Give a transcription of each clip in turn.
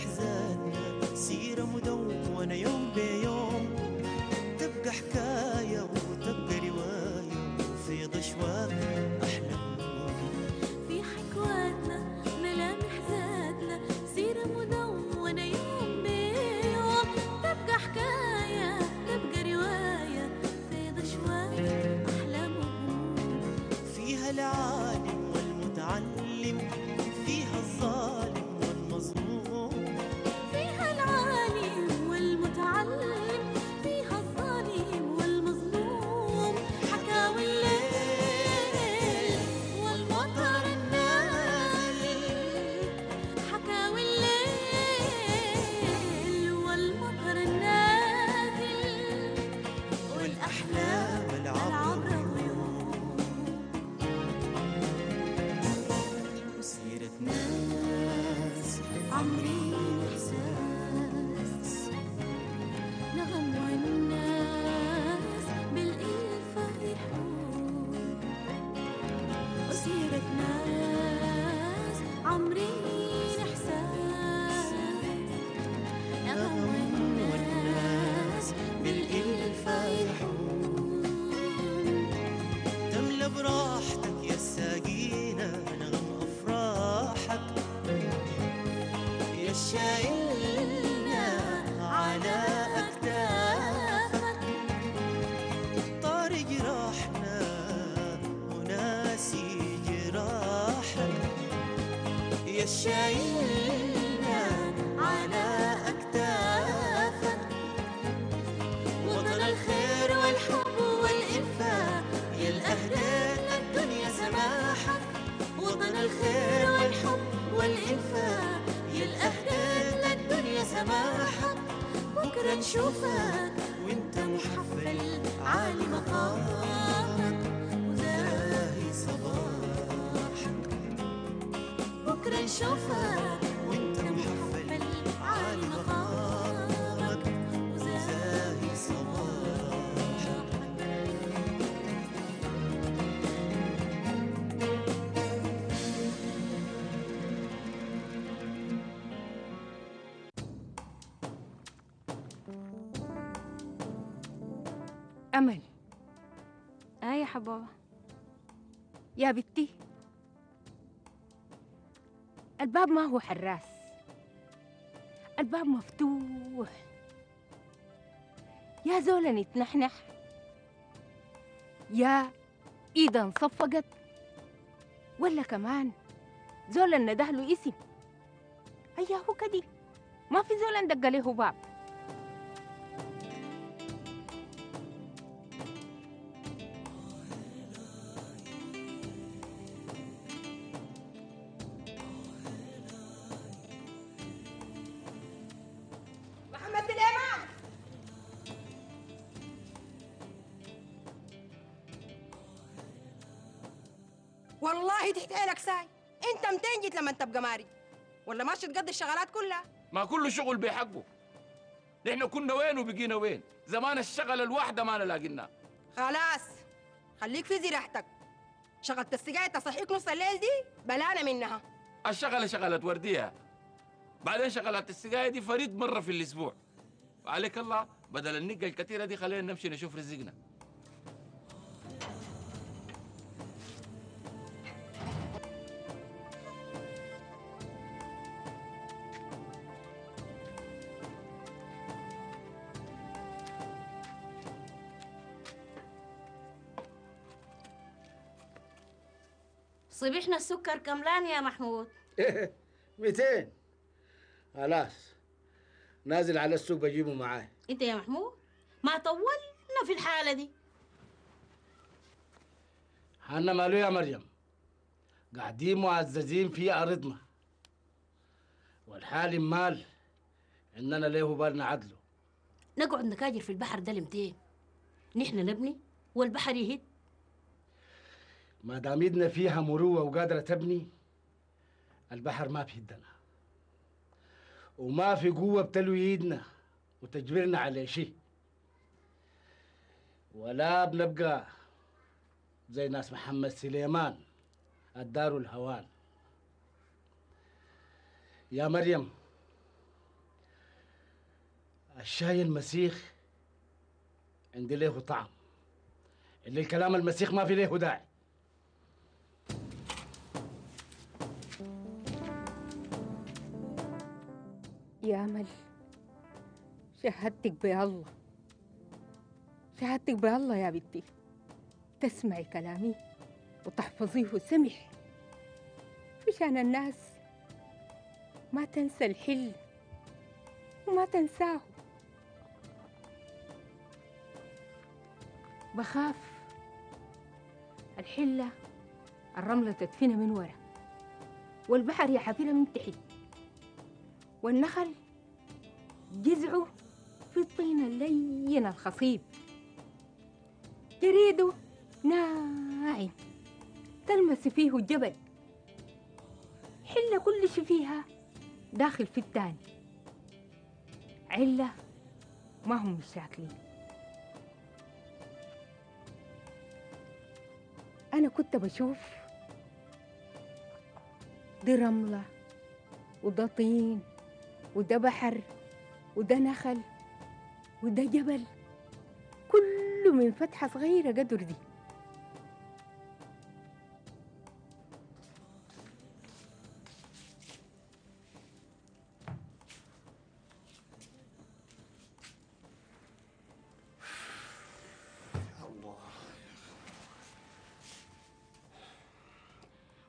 حزاننا سيرة مدونة يوم بيوم، تبقى حكاية وتبقى رواية في ضشواك أحلى في حكواتنا ملامح ذاتنا، سيرة مدونة يوم بيوم، تبقى حكاية تبقى رواية في ضشواك أحلى مهموم. فيها العالم والمتعلم، فيها الظالم والمظلوم، فيها العالم والمتعلم، فيها الظالم والمظلوم. حكاوي الليل والمطر النازل، حكاوي الليل والمطر النازل، والأحلام العبر ناس عمري إحساس، نغم الناس بالإلفة يحوم. أسيرة ناس عمري إحساس، نغم الناس بالإلفة يحوم. تملى براحتك يا الساقينة نغم أفراحك، شايلنا على أكتافك طارق جراحنا وناسي جراحك، يا شايلنا على أكتافك وطن الخير والحب والإنفاق، يا الأهداف الدنيا سماحك وطن الخير والحب والإنفاق، يا الأهداف للدنيا سماحك. بكرة نشوفك وانت محفل عالي مقامك وزاهي صباحك، بكرة نشوفك وانت محفل عالي مقامك وزاهي صباحك. أمل، يا حبابة، يا بنتي، الباب ما هو حراس، الباب مفتوح يا زولا نتنحنح، يا إيدا انصفقت، ولا كمان زولا نده له اسم، هيا هو كدي ما في زولا ندق له باب. والله تحت عينك ساي، انت متين جيت لما تبقى ماري؟ ولا ماشي تقضي الشغلات كلها؟ ما كل شغل بحقه. نحن كنا وين وبقينا وين؟ زمان الشغله الواحده ما لاقيناها. خلاص خليك في زراعتك، شغله السقايه تصحيك نص الليل دي بلانا منها. الشغله شغله ورديه، بعدين شغله السقايه دي فريد مره في الاسبوع. وعليك الله بدل النقه الكثيره دي خلينا نمشي نشوف رزقنا. صبيحنا السكر كملان يا محمود. 200 خلاص نازل على السوق بجيبه معاي. انت يا محمود ما طولنا في الحاله دي. حنا مالو يا مريم، قاعدين معززين في ارضنا والحال مال اننا ليه بالنا عدله. نقعد نكاجر في البحر ده لمتين؟ نحن نبني والبحر يهد. ما دام يدنا فيها مروه وقادره تبني، البحر ما في يدنا وما في قوه بتلوي ايدنا وتجبرنا على شيء، ولا بنبقى زي ناس محمد سليمان الدار الهوان. يا مريم الشاي المسيخ عندي ليه طعم اللي الكلام المسيخ ما في ليه داعي. يا أمل، شهدتك بالله، شهدتك بالله يا بنتي، تسمعي كلامي وتحفظيه سمح، مشان الناس ما تنسى الحل وما تنساه. بخاف الحلة الرملة تدفنها من ورا، والبحر يحفرها من تحت، والنخل جذعه في الطين اللين الخصيب، جريده ناعم تلمس فيه الجبل، حلة كل شي فيها داخل في التاني، علة ما هم مش شاكلين. أنا كنت بشوف دي رملة وده طين وده بحر وده نخل وده جبل، كله من فتحة صغيرة قدر دي.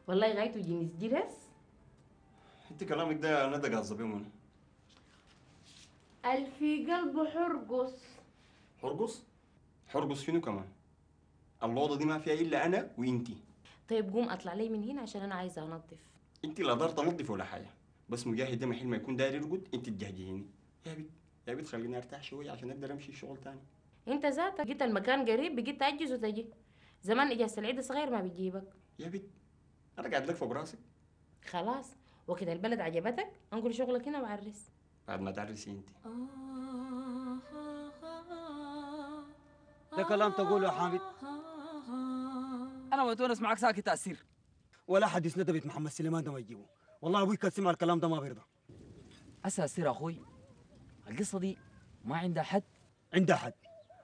والله غايته جنس جرس. انت كلامك ده ندى قاصبيه منه. الفي قلبه حرقص. حرقص؟ حرقص شنو كمان؟ الوضع دي ما فيها الا انا وانتي. طيب قوم اطلع لي من هنا عشان انا عايزه انظف. انت لا دارت تنظف ولا حاجه، بس مجاهد ده محل ما يكون داير يرقد انت تجهجيني. يا بيت يا بيت خليني ارتاح شويه عشان اقدر امشي شغل تاني. انت ذاتك جيت المكان قريب بقيت تعجز وتجي. زمان اجازه العيد صغير ما بتجيبك. يا بيت أنا قاعد لك فوق براسي. خلاص وكده البلد عجبتك؟ انقل شغلك هنا وعرس. بعد ما تعرسي انت. ده كلام تقوله يا حامد؟ أنا ما أتونس معاك ساكت تأثير. ولا حد يسند بيت محمد سليمان ده ما يجيبه، والله أبوي كان سمع الكلام ده ما بيرضى. هسه أسير أخوي، القصة دي ما عندها حد. عندها حد،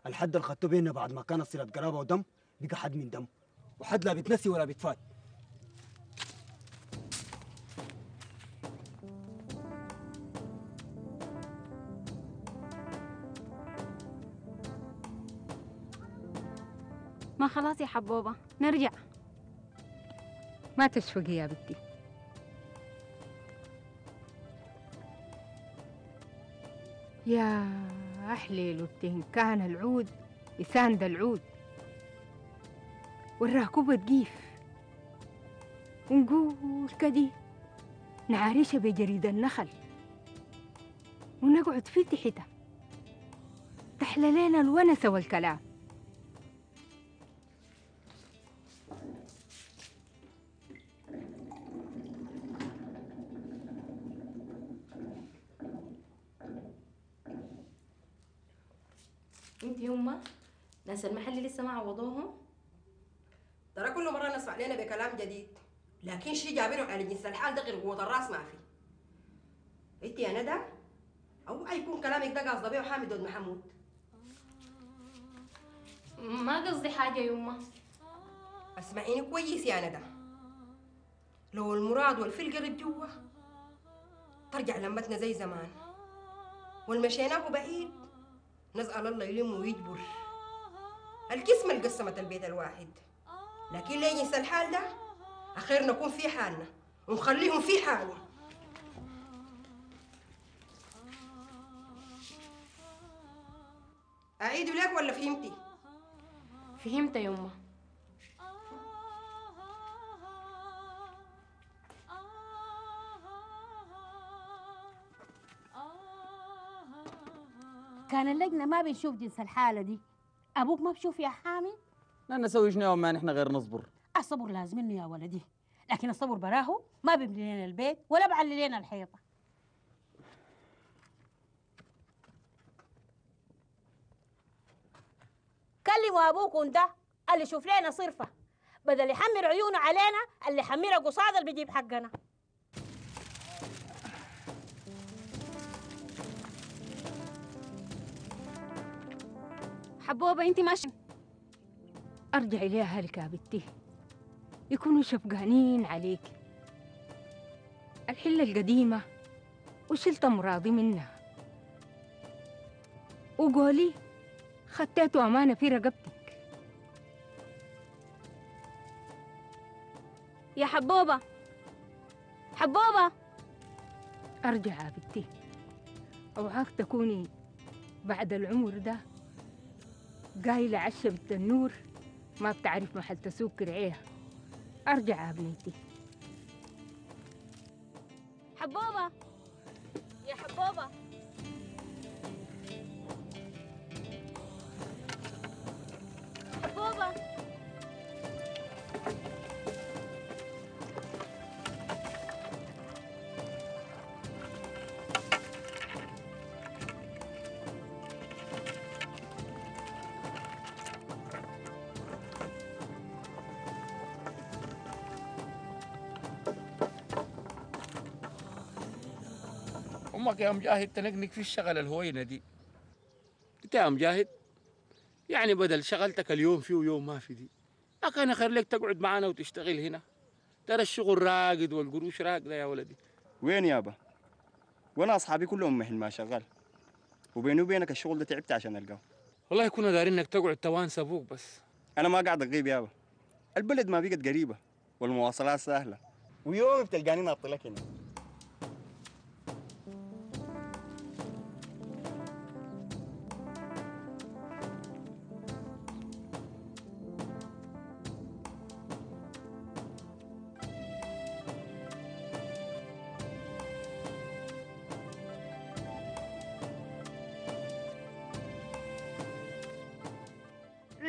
الحد اللي خدته بيننا بعد ما كانت صلة قرابة ودم بقى حد من دم، وحد لا بيتنسي ولا بيتفات. ما خلاص يا حبوبة نرجع. ما تشفقي يا بنتي. يا أحليل وبتهن كان العود يساند العود والراكوبة تقيف، ونقول كدي نعارشها بجريد النخل ونقعد في تحتها تحلى لينا الونسة والكلام. انت يما ناس المحل لسه ما عوضوهم؟ ترى كل مره نسمع لنا بكلام جديد، لكن شي جابرهم على جنس الحال ده غير قوه الراس ما في. انت يا ندى او ايكون كلامك ده قاصده بيه حامد ود محمود؟ ما قصدي حاجه يما. اسمعيني كويس يا ندى، لو المراد والفي قريب جوه ترجع لمتنا زي زمان، والمشيناه بعيد نسأل الله يلم ويجبر. القسمة اللي قسمت البيت الواحد، لكن لا ينسى الحال ده أخير نكون في حالنا ونخليهم في حالهم. أعيد لك ولا فهمتي؟ فهمت يا يما. كان اللجنة ما بنشوف جنس الحالة دي. أبوك ما بشوف يا حامد؟ لا نسوي شنو ما نحن غير نصبر. الصبر لازمنه يا ولدي، لكن الصبر براه ما بيبني لنا البيت ولا بعلي لنا الحيطة. كلموا أبوكم ده اللي شوف لنا صرفة، بدل يحمر عيونه علينا اللي يحمرها قصاد اللي بيجيب حقنا. حبوبة انت ماشي. ارجعي لأهلك يا بنتي، يكونوا شفقانين عليك. الحلة القديمة وشلت أمراضي منها، وقولي خطيته أمانة في رقبتك. يا حبوبة، حبوبة أرجع يا بنتي، أوعاك تكوني بعد العمر ده قايلة عشا بنت النور ما بتعرف محل تسوق كرعيها. أرجع يا بنتي. حبوبة، يا حبوبة. حبوبة أمك يا مجاهد تنقنق في الشغلة الهوينة دي. أنت يا مجاهد يعني بدل شغلتك اليوم في ويوم ما في دي، ما كان خير لك تقعد معانا وتشتغل هنا؟ ترى الشغل راقد والقروش راقدة يا ولدي. وين يابا؟ وأنا أصحابي كلهم محل ما شغال، وبيني وبينك الشغل ده تعبت عشان ألقاه. والله كنا دارين إنك تقعد توانس أبوك بس. أنا ما قاعد أغيب يابا، البلد ما بقت قريبة والمواصلات سهلة، ويوم بتلقاني ناطي لك هنا.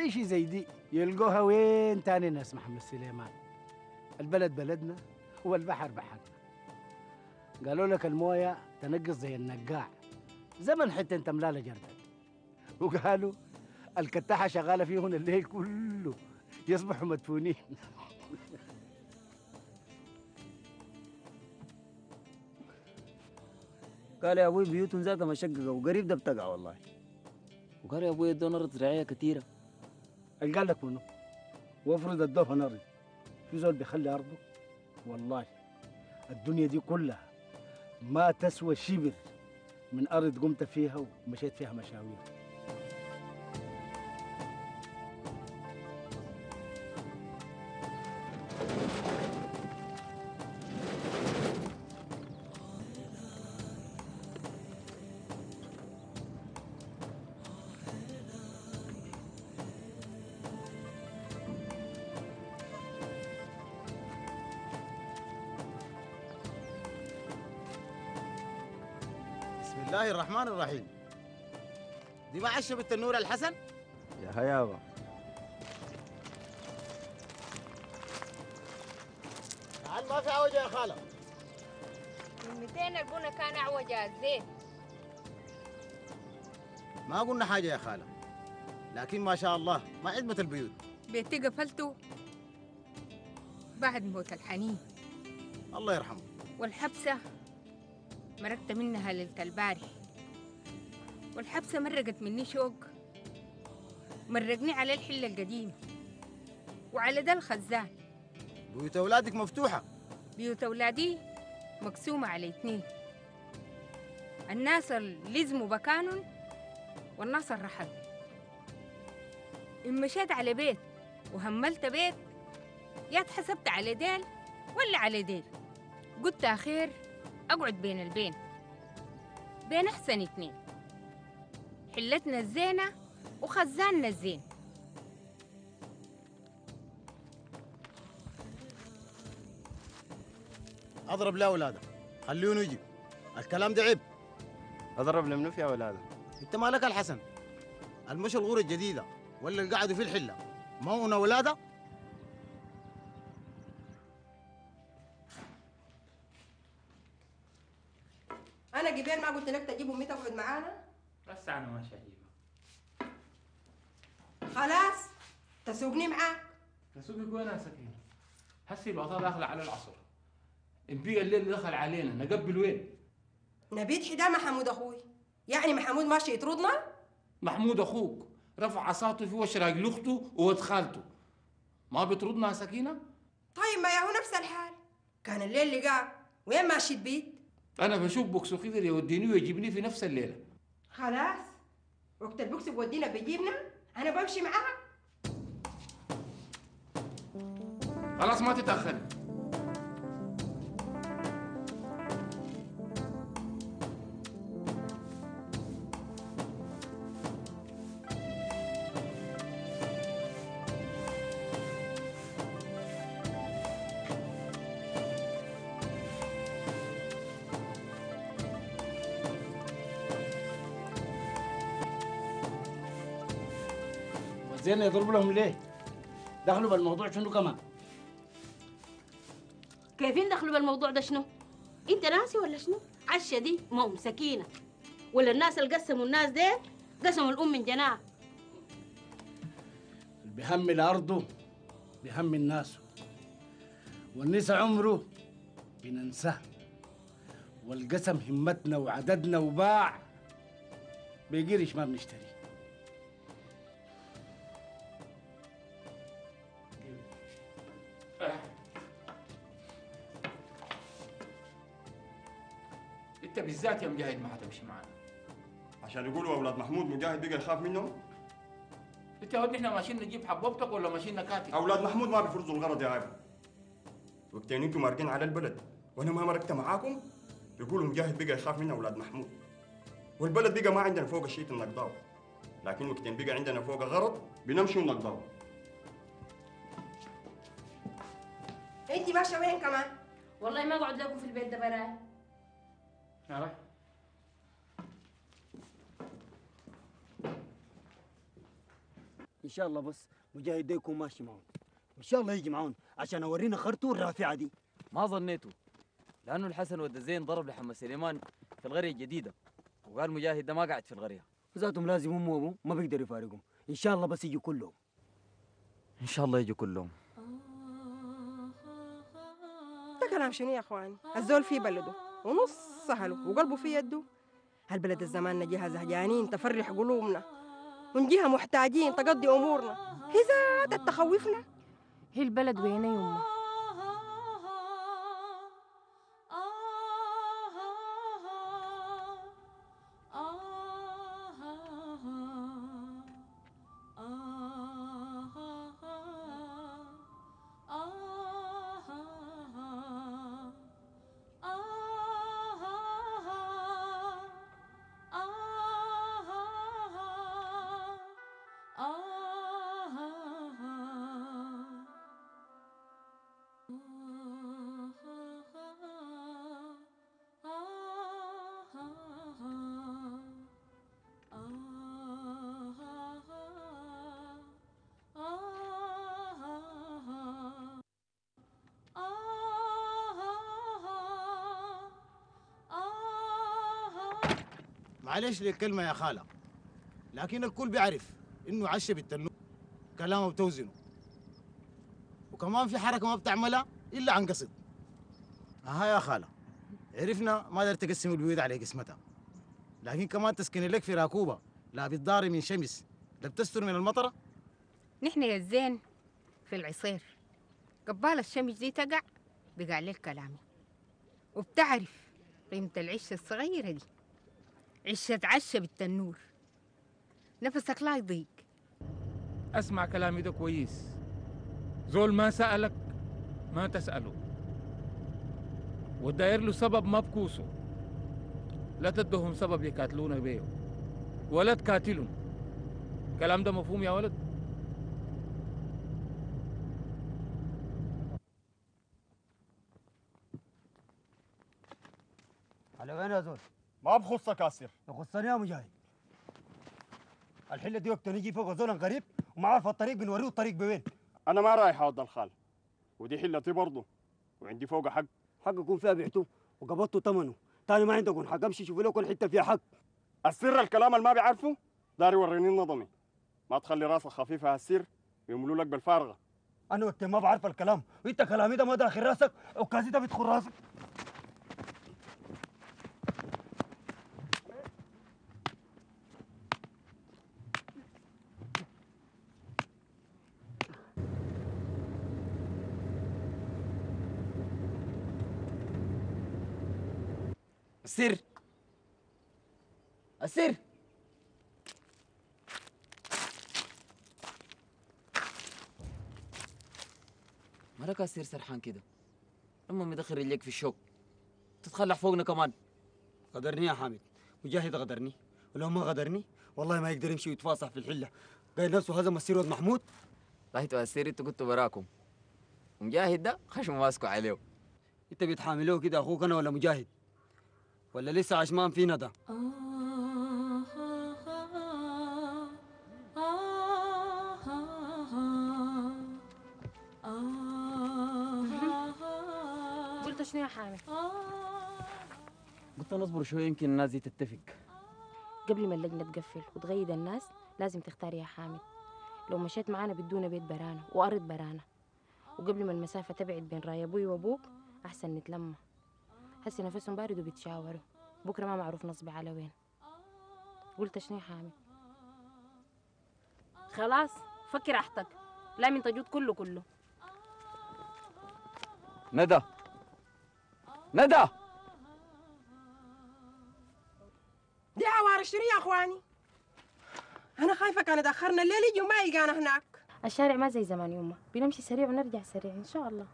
شي زي دي يلقوها وين تاني ناس محمد سليمان؟ البلد بلدنا والبحر بحرنا. قالوا لك المويه تنقص زي النقاع، زمن حتى انت ملالة جردك. وقالوا الكتاحه شغاله فيهن الليل كله يصبحوا مدفونين. قال يا ابوي بيوتهم ذاتها مشققه وقريب ده بتقع والله. وقال يا ابوي ادونا ارض رعايه كثيره. قال لك منو؟ وافرض ادوها ناري، في زول بيخلي ارضه؟ والله الدنيا دي كلها ما تسوى شبر من ارض قمت فيها ومشيت فيها مشاوير. بسم الله الرحمن الرحيم. دي ما عشا بنت النور الحسن؟ يا هيابا تعال، ما في عوجة يا خالة. كلمتين البنا كان عوجة الزين. ما قلنا حاجة يا خالة، لكن ما شاء الله ما عدمة البيوت. بيتي قفلته بعد موت الحنين الله يرحمه، والحبسة مرقت منها ليلة الباري، والحبسة مرقت مني شوق، مرقني على الحلة القديمة وعلى ده الخزان. بيوت أولادك مفتوحة؟ بيوت أولادي مقسومة على اتنين، الناس اللي لزموا بكانهم والناس اللي رحلوا. إن مشيت على بيت وهملت بيت يا اتحسبت على ديل ولا على ديل، قلت أخير أقعد بين البين، بين أحسن اتنين، حلتنا الزينة وخزاننا الزين. أضرب لا ولادة، خليهم يجي، الكلام ده عيب. أضرب لمنو يا ولادة؟ أنت مالك الحسن؟ المشي الغورة الجديدة ولا اللي قعدوا في الحلة ما هو ولادة؟ أنا جبال ما قلت لك تجيب أمي تقعد معانا؟ بس أنا ماشي أجيبها. خلاص تسوقني معاك. تسوقك وين يا سكينة؟ هسي الوطا داخلة على العصر، نبيع الليل دخل علينا، نقبل وين؟ نبيت حدا محمود أخوي، يعني محمود ماشي يطردنا؟ محمود أخوك رفع عصاته في وش راجل اخته وواد خالته. ما بيطردنا يا سكينه؟ طيب ما ياهو نفس الحال، كان الليل لقاك وين ماشي البيت؟ انا بشوف بوكسو قدر يوديني ويجيبني في نفس الليله. خلاص وقت البوكس بودينا بيجيبنا انا بمشي معاك. خلاص ما تتاخر. زين يضربوا لهم ليه؟ دخلوا بالموضوع شنو كمان؟ كيفين دخلوا بالموضوع ده شنو؟ انت ناسي ولا شنو؟ عشا دي ما ام سكينه ولا الناس اللي قسموا الناس دي قسموا الام من جناح. بهم الارض بهم الناس والنساء عمره بننساه والقسم همتنا وعددنا وباع بقرش ما بنشتري. انت بالذات يا مجاهد ما هتمشي معانا. عشان يقولوا اولاد محمود مجاهد بقى يخاف منهم؟ انت يا ودي احنا ماشيين نجيب حبوبتك ولا ماشيين نكاتب؟ اولاد محمود ما بيفرضوا الغرض يا عيب. وقتين انتم مارقين على البلد وانا ما مرقت معاكم يقولوا مجاهد بقى يخاف مننا اولاد محمود. والبلد بقى ما عندنا فوق الشيء النقضاوي. لكن وقتين بقى عندنا فوق غرض بنمشي ونقضاوي. انت ماشيه وين كمان؟ والله ما بقعد لكم في البيت ده براي. يلا ان شاء الله بس مجاهد ده يكون ماشي معهم، ان شاء الله يجي معهم عشان اورينا خرطوم الرافعه دي. ما ظنيته لانه الحسن ود زين ضرب لحمد سليمان في القريه الجديده وقال مجاهد ده ما قاعد في القريه. ذاتهم لازم امه وابوه ما بيقدر يفارقهم. ان شاء الله بس يجوا كلهم. ان شاء الله يجوا كلهم. ده كلام شنو يا اخواني؟ الزول في بلده ونص سهله وقلبه في يده. هالبلد الزمان نجيها زهجانين تفرح قلوبنا ونجيها محتاجين تقضي امورنا. هي زادت تخوفنا. هي البلد وين يا يمه؟ معلش للكلمة يا خالة، لكن الكل بيعرف إنه عشا بالتنور كلامه بتوزنه، وكمان في حركة ما بتعملها إلا عن قصد. أها يا خالة، عرفنا ما قدرت تقسم البيوت على قسمتها، لكن كمان تسكن لك في راكوبة لا بتضاري من شمس لا بتستر من المطرة. نحن يا الزين في العصير، قبال الشمس دي تقع بقع لك كلامي، وبتعرف قيمة العشة الصغيرة دي. عشة عشة بالتنور نفسك لا يضيق. اسمع كلامي ده كويس، زول ما سألك ما تسأله والداير له سبب ما بكوسه. لا تدهم سبب يقاتلونا بيه ولا تقاتلهم. الكلام ده مفهوم يا ولد؟ على وين يا زول؟ ما بخصك ياسر. يخصني يا مجاهد. الحله دي وقت نجي فوق زول غريب وما عارف الطريق بنوريه الطريق بوين. انا ما رايح اود الخال، ودي حلتي برضه وعندي فوق حق. حق يكون فيها بعته وقبضته ثمنه، ثاني ما عندكم حق. امشي شوف لكم حته فيها حق. السر الكلام اللي ما بيعرفه داري وريني النظمي. ما تخلي راسك خفيفه هالسر يملوا لك بالفارغه. انا وقت ما بعرف الكلام وانت كلامي ده ما داخل راسك وكازي ده بيدخل راسك. سر السر. مالك السر سرحان كده؟ لما مدخل رجليك في الشوك تتخلع فوقنا كمان. غدرني يا حامد، مجاهد غدرني، ولو ما غدرني والله ما يقدر يمشي ويتفاصح في الحله، قايل نفسه هزم السير واد محمود. رايتوا السير انتوا كنتوا براكم، ومجاهد ده خشمه ماسكه عليه. انت بتحاملوه كده اخوك انا ولا مجاهد؟ ولا لسه عشمان فينا ده؟ قلت شنو يا حامد؟ قلت نصبر شويه يمكن الناس دي تتفق. قبل ما اللجنه تقفل وتغيد الناس لازم تختار يا حامد. لو مشيت معانا بدونا بيت برانا وارض برانا، وقبل ما المسافه تبعد بين راي ابوي وابوك احسن نتلمى. هسي نفسهم بارد وبيتشاوروا، بكره ما معروف نصبي على وين. قلت شنو يا حامد؟ خلاص فكر راحتك، لا من تجود كله. ندى ندى دي عوار اشتري يا اخواني، انا خايفه كان اتاخرنا الليل يجي وما يلقانا هناك. الشارع ما زي زمان يما، بنمشي سريع ونرجع سريع ان شاء الله.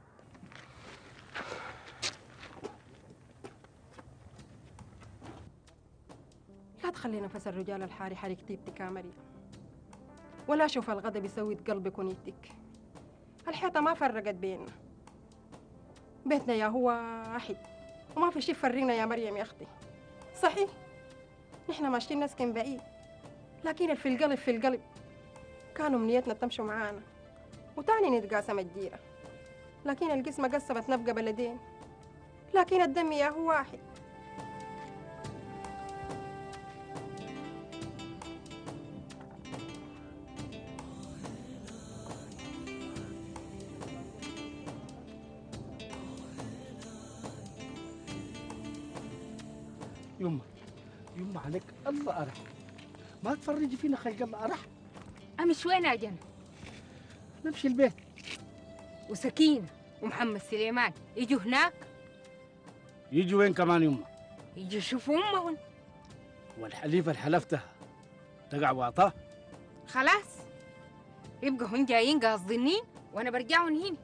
لا تخلي نفس الرجال الحاري حركتي ابتكامري، ولا شوف الغضب يسود قلبك ونيتك. الحيطه ما فرقت بيننا، بيتنا يا هو واحد وما في شيء فرقنا يا مريم يا اختي. صحيح نحن ماشيين نسكن بعيد، لكن في القلب في القلب كانوا امنيتنا تمشوا معانا وتاني نتقاسم الديره، لكن القسمه قسمتنا بقى بلدين، لكن الدم يا هو واحد. يما عليك الله أرح، ما تفرجي فينا خلق الله أرح. أمشي وين يا جنة؟ نمشي البيت. وسكين ومحمد سليمان يجوا هناك؟ يجوا وين كمان يما؟ يجوا يشوفوا أمهم. والحليفة اللي حلفتها تقع واطاه؟ خلاص يبقى هن جايين قاصدينين وأنا برجعهم هنا.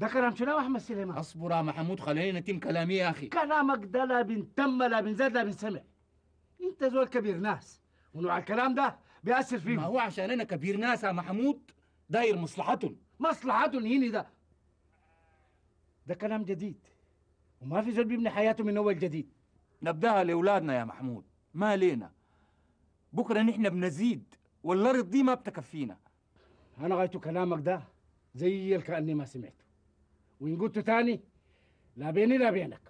ده كلام شنو احمد سليمان؟ اصبر يا محمود خلينا نتم كلامي يا اخي. كلامك ده لا بنتم لا بنزاد لا بنسمع. انت زول كبير ناس ونوع الكلام ده بيأثر فيهم. ما هو عشان انا كبير ناس يا محمود داير مصلحتهم. مصلحتهم هنا ده كلام جديد، وما في زول بيبني حياته من اول جديد. نبداها لاولادنا يا محمود، ما لينا. بكره نحن بنزيد والارض دي ما بتكفينا. انا غايته كلامك ده زي كأني ما سمعته، وإن قلت تاني لا بيني لا بينك.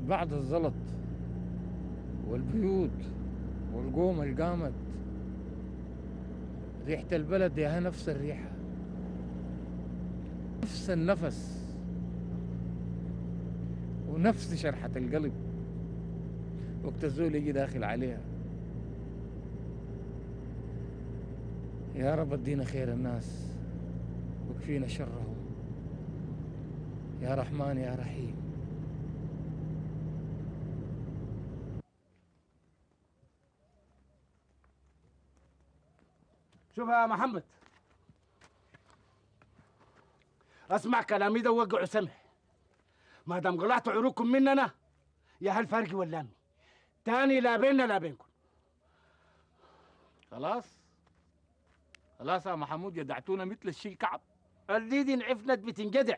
بعد الزلط والبيوت والقوم اللي قامت ريحة البلد ياها نفس الريحة نفس النفس ونفس شرحة القلب وقت الزول يجي داخل عليها. يا رب ادينا خير الناس وكفينا شرهم يا رحمن يا رحيم. شوف يا محمد، اسمع كلامي ده ووقعوا سمح. ما دام قلعتوا عروقكم مننا يا هل فرقي ولا امي تاني لا بيننا لا بينكم. خلاص خلاص يا محمود جدعتونا مثل الشيل كعب. الديدي انعفنت بتنجدع.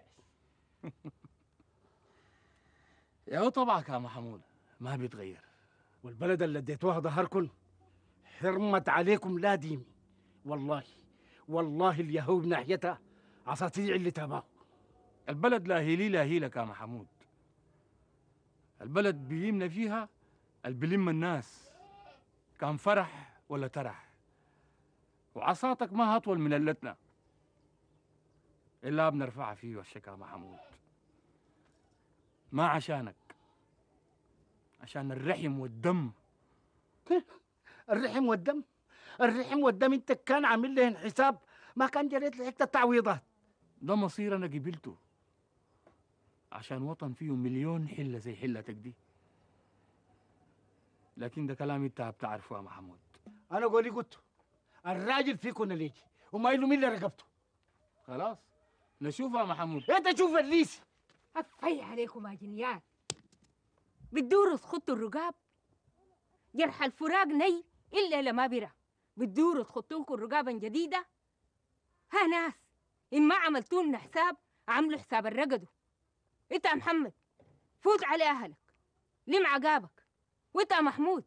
يا طبعك يا محمود ما بيتغير، والبلد اللي اديتوها ظهركم حرمت عليكم لا ديمي. والله والله اليهود ناحيتها عصاتيع اللي تابعوا. البلد لا هيلي لا هيلك يا محمود، البلد بيمنا فيها البلم الناس كان فرح ولا ترح؟ وعصاتك ما هطول من قلتنا إلا بنرفعها فيه والشكا محمود. ما عشانك، عشان الرحم والدم. الرحم والدم؟ الرحم والدم انت كان عامل لهن حساب، ما كان جريت لحقت التعويضات. ده مصير انا قبلته، عشان وطن فيه مليون حله زي حلتك دي. لكن ده كلام انت بتعرفه يا محمود. انا قولي قلته، الراجل فيكن اللي يجي وما يلوم الا رقبته. خلاص نشوفها يا محمود. انت شوف الليسي أفي عليكم يا جنيان، بتدوروا تخطوا الرقاب، جرح الفراق ني إلا لما برا، بتدوروا تخطوا لكم رقابا جديدة. ها ناس إن ما عملتوا لنا حساب عملوا حساب الرقدوا. إنت يا محمد فوت على أهلك، لم عقابك. وإنت يا محمود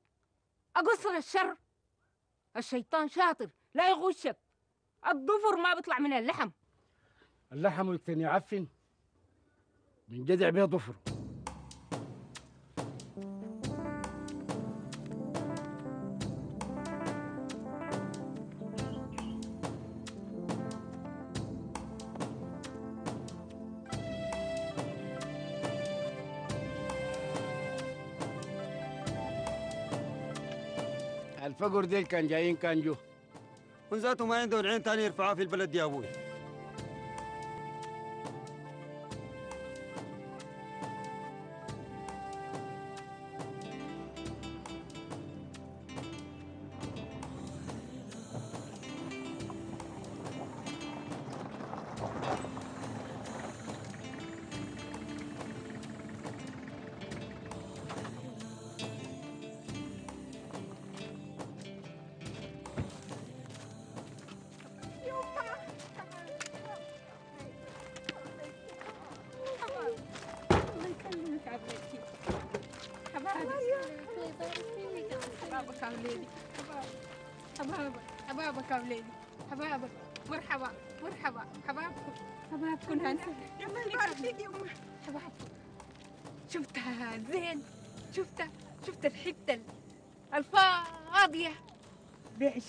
أقصر الشر، الشيطان شاطر لا يغشك، الضفر ما بيطلع من اللحم. اللحم يكتني عفن من جدع بيه ضفره. الفقر ديل كان جايين كان جو ونزاتوا ما عندهم عين تاني يرفعوها في البلد يا ابوي.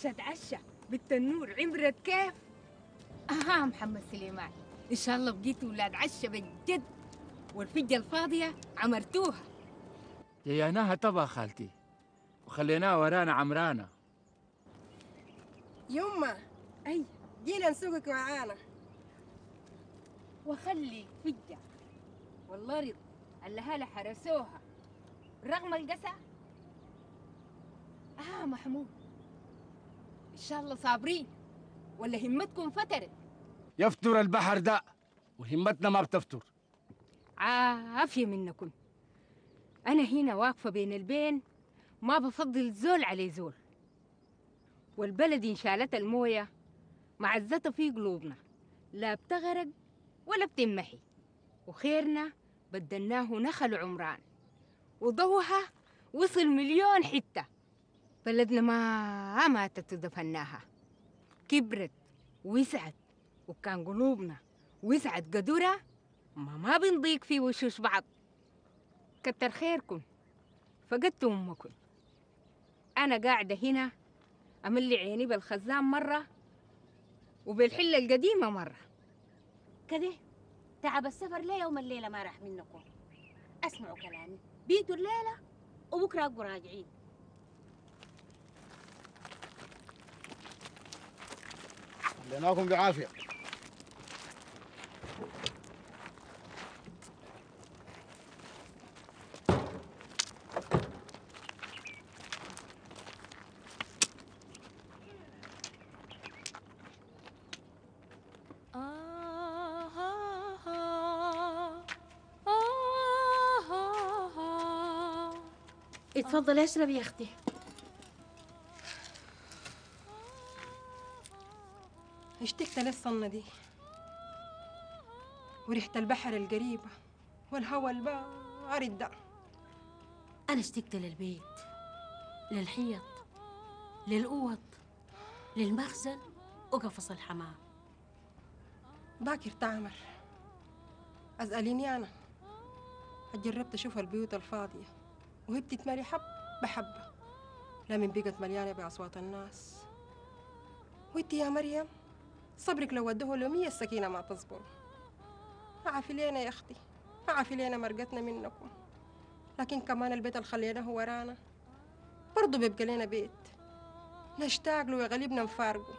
اتعشى بالتنور عمرت كيف؟ اها محمد سليمان، ان شاء الله بقيتوا ولاد عشا بالجد، والفجه الفاضيه عمرتوها. جيناها طبا خالتي وخليناها ورانا عمرانه. يما اي جينا نسوقك وعانا وخلي فجه والله رضا اللهالة حرسوها رغم القسى. اها محمود إن شاء الله صابرين ولا همتكم فترت. يفتر البحر ده وهمتنا ما بتفتر. عافية منكم. أنا هنا واقفة بين البين، ما بفضل زول على زول، والبلد إن شالت الموية معزتها في قلوبنا، لا بتغرق ولا بتنمحي، وخيرنا بدلناه نخل عمران وضوها وصل مليون حتة. بلدنا ما ماتت ودفناها، كبرت وسعت، وكان قلوبنا وسعت قدرها ما بنضيق في وشوش بعض. كتر خيركم، فقدتوا أمكم. أنا قاعدة هنا أملي عيني بالخزان مرة وبالحلة القديمة مرة كده. تعب السفر لا يوم الليلة ما راح منكم. أسمعوا كلامي، بيتوا الليلة وبكرة أبقوا راجعين. خليناكم بعافية. اتفضلي اشربي يا اختي. اشتقت للصنة دي وريحة البحر القريبة والهوى البارد ده. أنا اشتقت للبيت، للحيط، للأوض، للمخزن وقفص الحمام. ضاكر تعمر أسأليني أنا، جربت أشوف البيوت الفاضية وهي بتتملي حب بحبة، لمن بقت مليانة بأصوات الناس. ودي يا مريم صبرك لو ودوه ل100 السكينة ما تصبر. عافي لينا يا أختي، عافي لينا مرقتنا منكم، لكن كمان البيت اللي خليناه ورانا برضه بيبقى لنا بيت نشتاق له يا غالبنا نفارقه.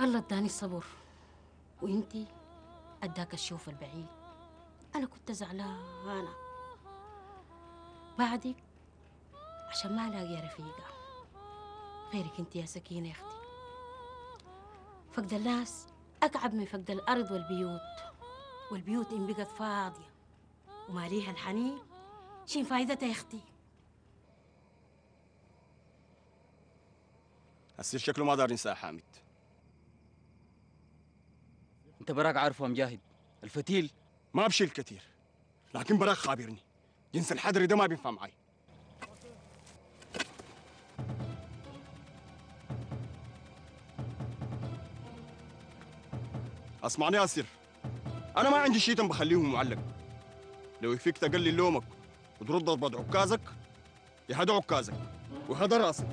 الله اداني الصبر وانتي اداك الشوف البعيد. انا كنت زعلانه بعدك عشان ما الاقي رفيقه غيرك انتي يا سكينه يا اختي. فقد الناس اكعب من فقد الارض والبيوت، والبيوت ان بقت فاضيه وما ليها الحنين شين فايدتها يا اختي. السير شكله ما دار ينسى حامد. انت براك عارفه يا مجاهد الفتيل ما بشيل كثير، لكن براك خابرني جنس الحضري ده ما بينفع معي. اسمعني يا سير، انا ما عندي شيء بخليهم معلق. لو يفيك تقلل لومك وترد اضرب عكازك يا هدا عكازك وهدا راسك.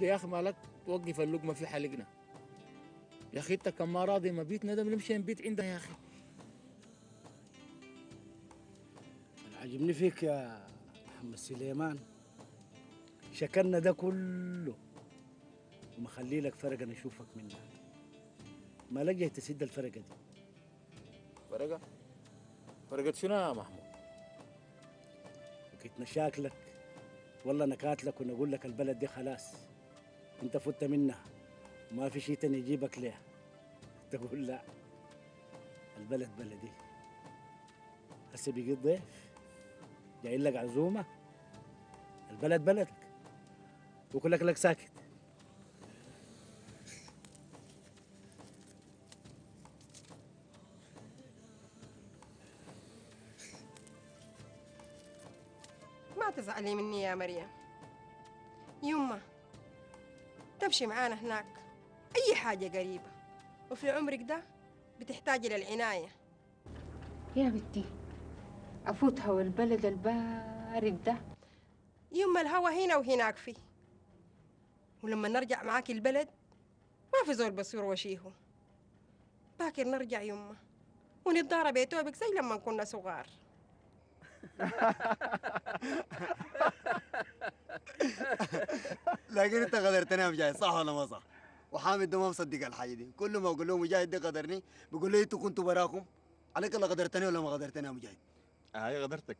يا اخي مالك توقف اللقمه في حلقنا يا اخي. انت كان ما راضي ما بيتنا ده بنمشي نبيت عندنا يا اخي. انا عاجبني فيك يا محمد سليمان، شكلنا ده كله ومخلي لك فرقه نشوفك منها. مالك جاي تسد الفرقه دي؟ فرقه؟ فرقه شنو يا محمود؟ وكنت نشاكلك والله نكاتلك ونقول لك البلد دي خلاص انت فت منها وما في شيء تاني يجيبك ليها، تقول لا البلد بلدي. هسه بيجيت ضيف جايين لك عزومه، البلد بلدك وكلك لك ساكت. ما تزعلي مني يا مريم، يما تمشي معانا هناك أي حاجة قريبة، وفي عمرك ده بتحتاجي للعناية. يا بنتي أفوت هوا البلد البارد ده؟ يما الهوا هنا وهناك فيه، ولما نرجع معاكي البلد ما في زول بصير وشيهو. باكر نرجع يما ونتضارب يا توبك زي لما كنا صغار. لكن انت قدرتني يا مجاهد صح ولا ما صح؟ وحامد ده ما مصدق الحاجه دي، كل ما اقول له مجاهد ده قدرني بيقول لي انتوا كنتوا براكم. عليك الله قدرتني ولا ما قدرتني يا مجاهد؟ هاي قدرتك.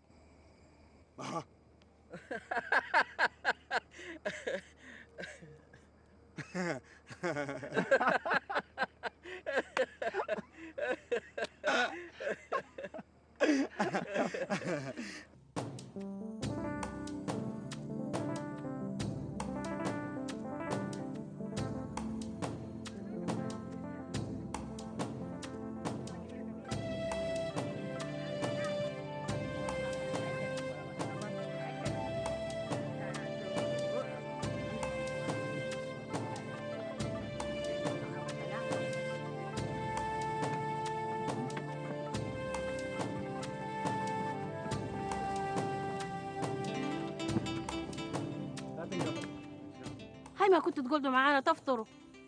ما كنت تقولوا معانا تفطروا؟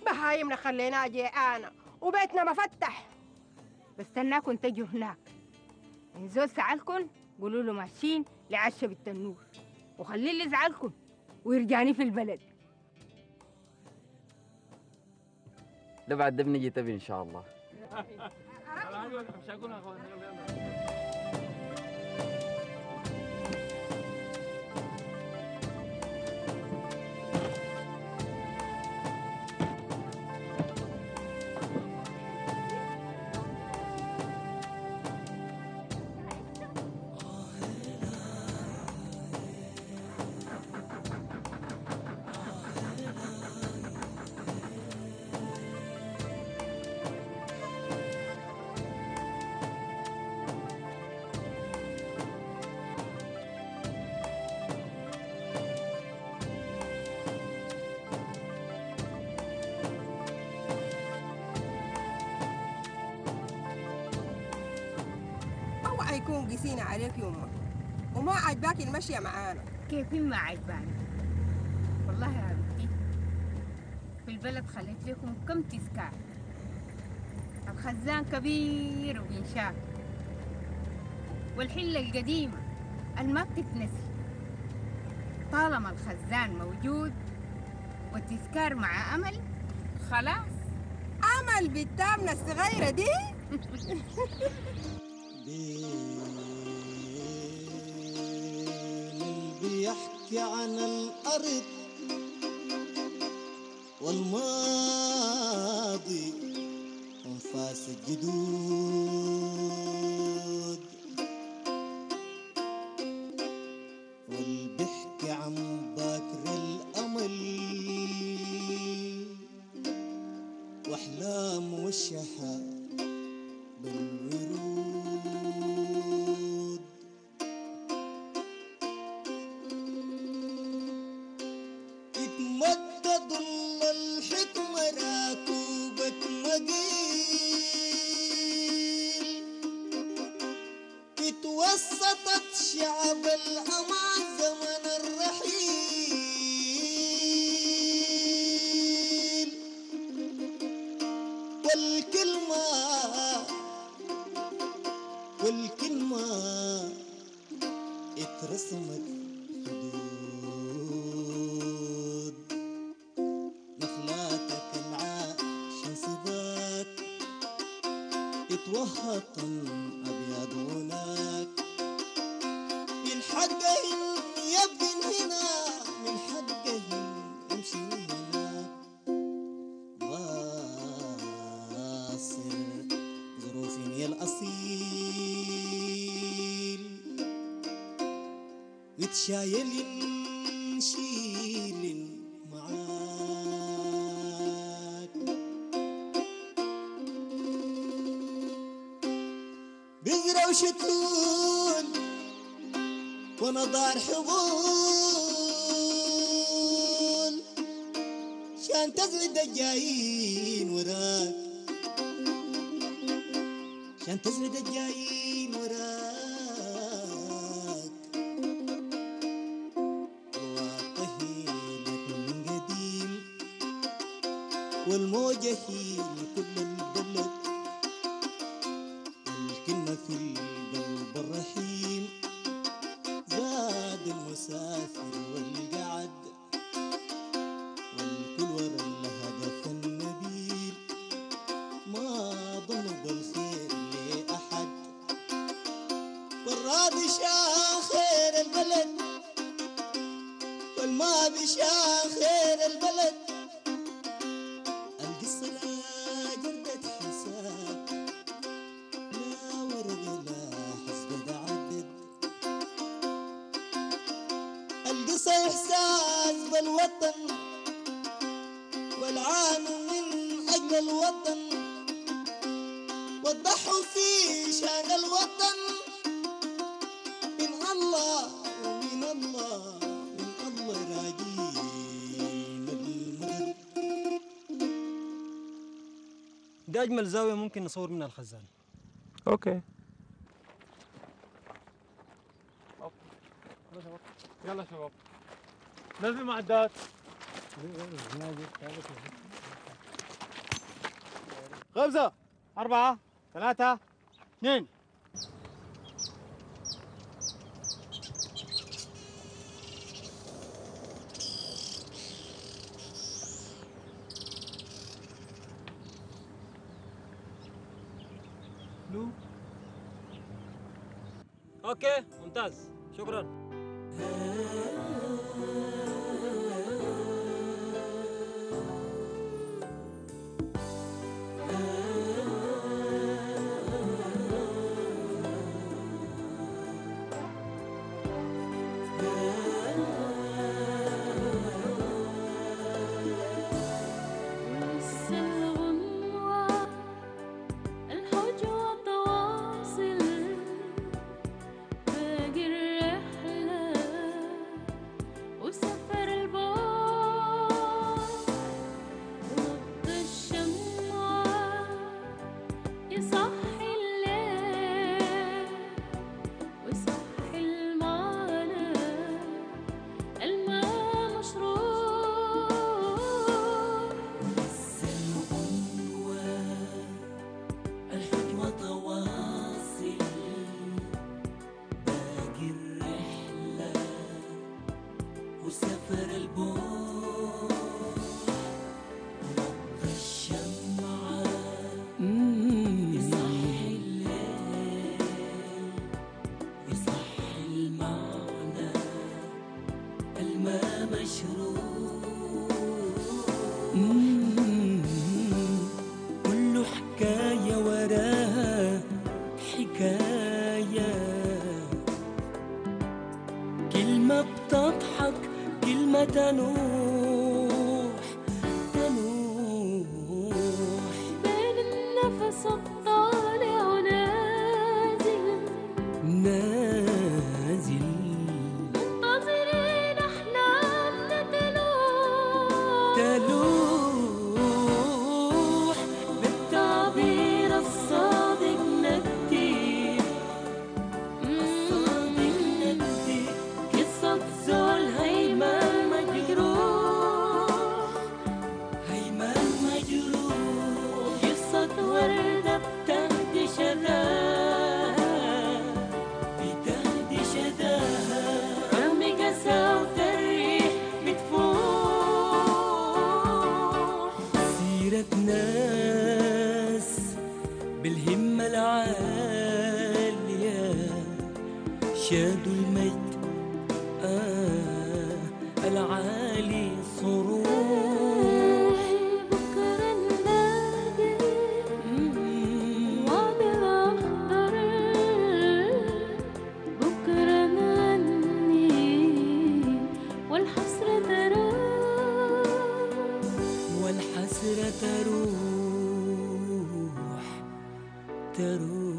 بهايمنا خلينا جيعانا وبيتنا مفتح. بستناكم تجوا هناك، إن زول سألكم قولوا له ماشيين لعشة بالتنور، وخلي اللي يزعلكم ويرجعني في البلد. ده بعد ده بنجي تبي إن شاء الله. يكون قسينا عليك يما، وما عجباك المشية معانا. كيف ما عجباني؟ والله يا بنتي في البلد خليت لكم كم تذكار، الخزان كبير وبينشاف، والحلة القديمة الما بتتنسي. طالما الخزان موجود والتذكار مع أمل، خلاص أمل بالتامنة الصغيرة دي. بيحكي عن الأرض والماضي أنفاس الجدود، والبيحكي عن باكر الأمل وأحلام والشحا بالورود. اتمد ضل الحكمة راكوبة مجيل، اتوسطت شعب الأمع زمن الرحيل. والكلمة اترسمت حدود، نخلاتك العاش انسباك، اتوهطن أبيض هناك، من حقهم يبن هنا، من حقهم يمشي هناك. واصل ظروفني الأصيل، متشايل شيل معاك. بزرع شتول وانا ضار حبول، شان تزعد الجايين وراك، شان تزرد الجايين وراك. وطهيلك من قديم والموجة هي لكل البلد، والكلمة في القلب الرحيم زاد المسافر والقعد، والكل ورا الهدف النبيل ما ضنب الخير لأحد، والراضي شاء خير البلد والماضي شاء خير البلد. القصة لا جردت حساب، لا ورد لا حسب تعدد، القصة إحساس بالوطن والعام من أجل الوطن، وضحوا في شان الوطن. من الله ومن الله من الله راجين المدد. ده أجمل زاوية ممكن نصور منها الخزان. أوكي يلا شباب نزلوا معدات. خبزة 4 3 2. اوكي ممتاز، شكرا. كل حكاية وراها حكاية، كلمة بتضحك كلمة تنوح تنوح بين النفس الطالع ونازل نازل، منتظرين أحلامنا تلوح تلوح بالتعبير الصادق نكتب الصادق نكتب قصة زول هيمن مجروح هيمن مجروح، قصة وردة بتهدي شذاها بتهدي شذاها، عم قساوة الريح بتفوح، سيرة ناس بالهمة العالية شادوا المجد العالي صروح، بكرة نلاقي وعد أخضر، بكرة نغني والحسرة تروح والحسرة تروح تروح.